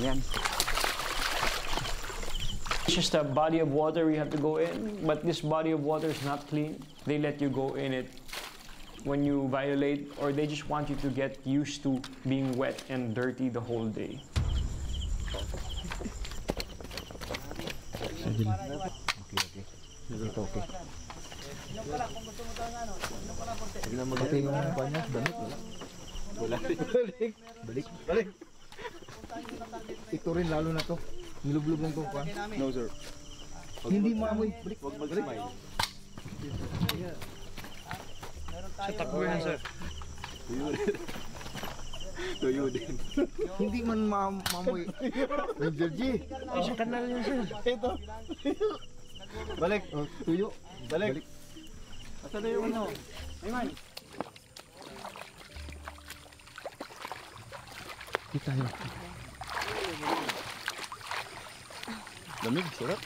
yan. It's just a body of water you have to go in, but this body of water is not clean. They let you go in it when you violate, or they just want you to get used to being wet and dirty the whole day. Balik. Ito rin lalo na to. Nilublog lang to pa. No sir. Hindi maamoy. Balik. Huwag mag-smile. Sa takuyan sir. Tuyo din. Hindi man maamoy. Roger G. Ay sa kanal yun sir. Ito. Balik. Tuyo. Balik. Asa na yung ano? Ay man. Kita yun. Lamig, sarap.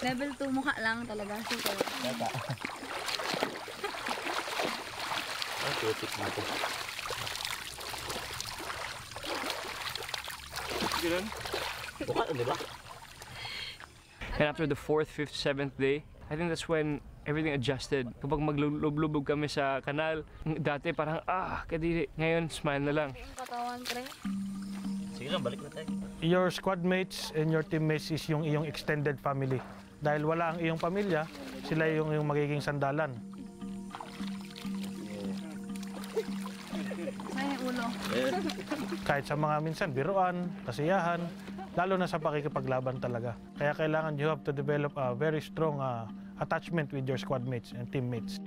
Level 2 mukha lang talaga. Super. Tata. Ay, tutik natin. Ganun? Buka na, diba? And after the 4th, 5th, 7th day, I think that's when everything adjusted. Kapag maglulubog kami sa kanal, dati parang kadiri. Ngayon, smile na lang. Sige lang, balik na tayo. Your squadmates and your teammates is yung iyong extended family. Dahil wala ang iyong pamilya, sila yung iyong magiging sandalan. May ulo. Kahit sa mga minsan, biruan, kasiyahan, lalo na sa pakikipaglaban talaga. Kaya kailangan you have to develop a very strong attachment with your squadmates and teammates.